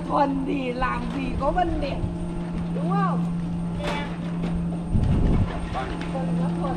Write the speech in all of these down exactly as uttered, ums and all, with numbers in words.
mà thuần thì làm gì có vấn đề, đúng không? Thuần nó thuần.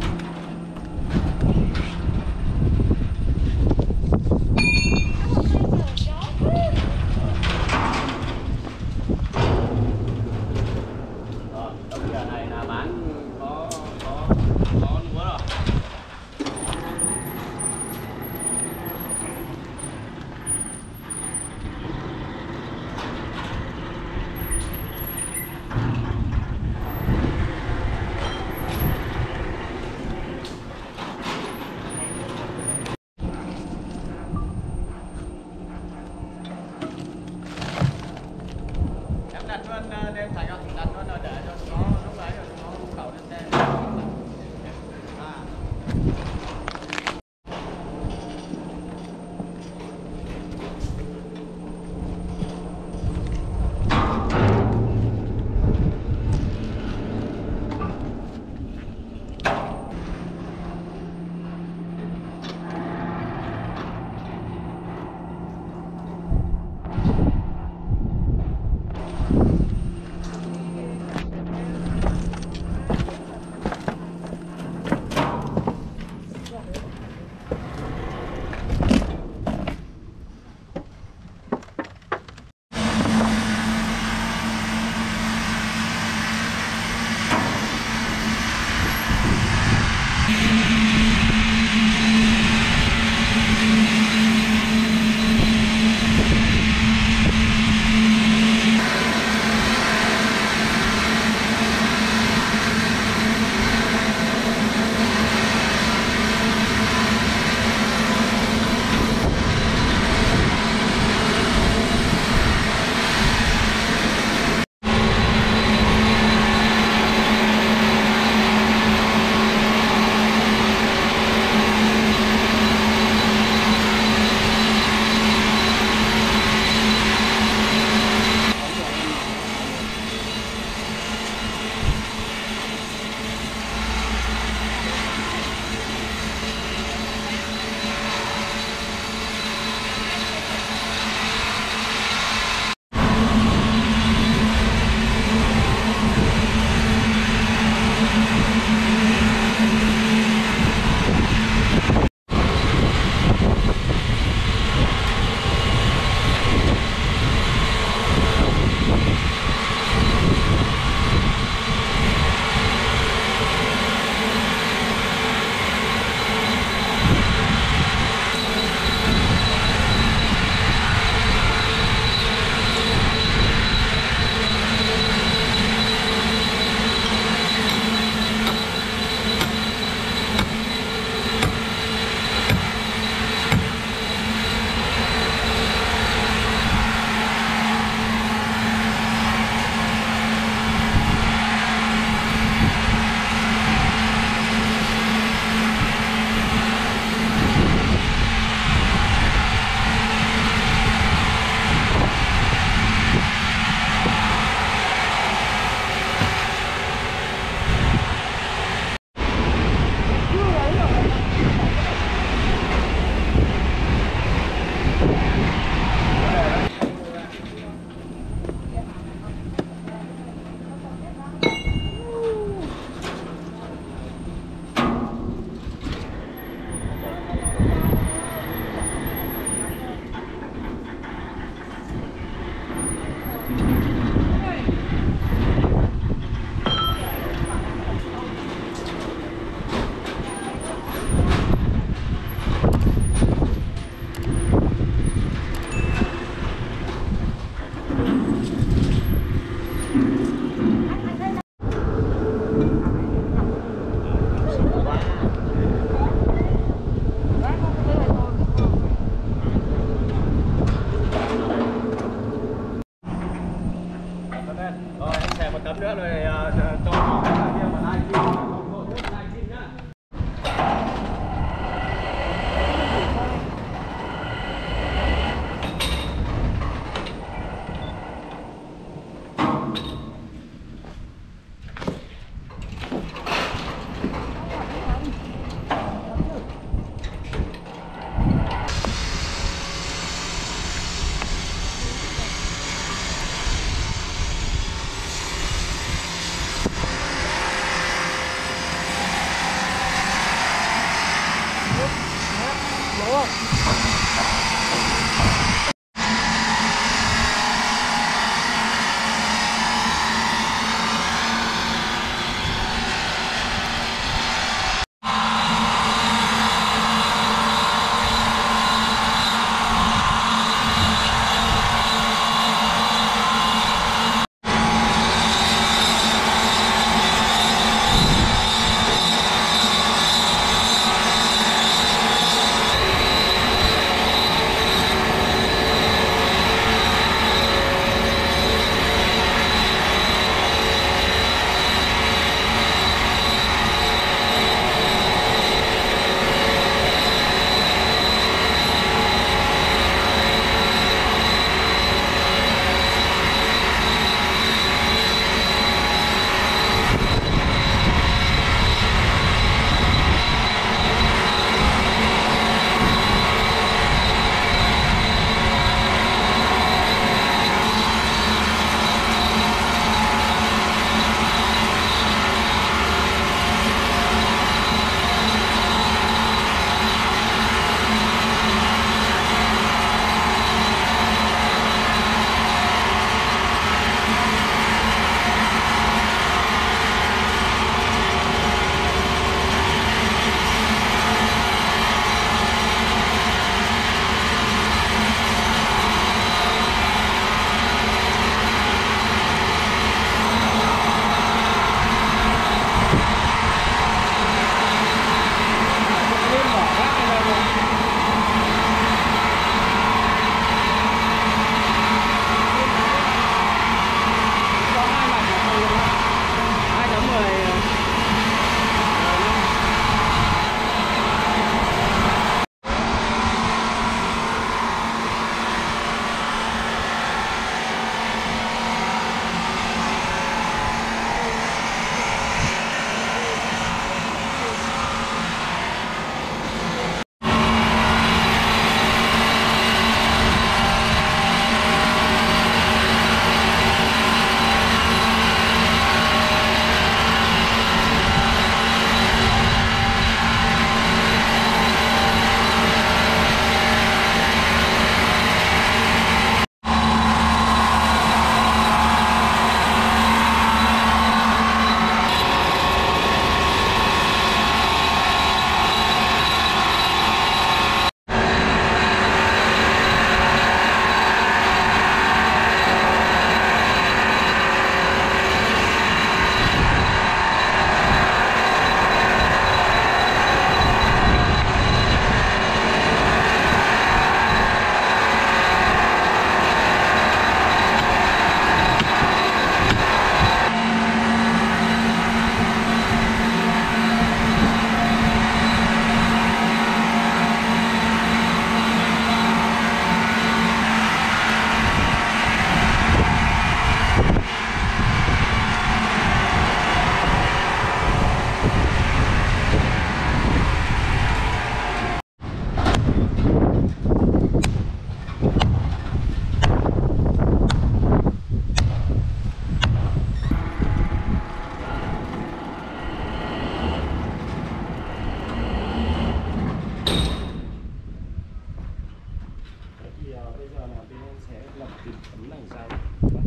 thì sao?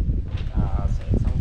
À, sẽ xong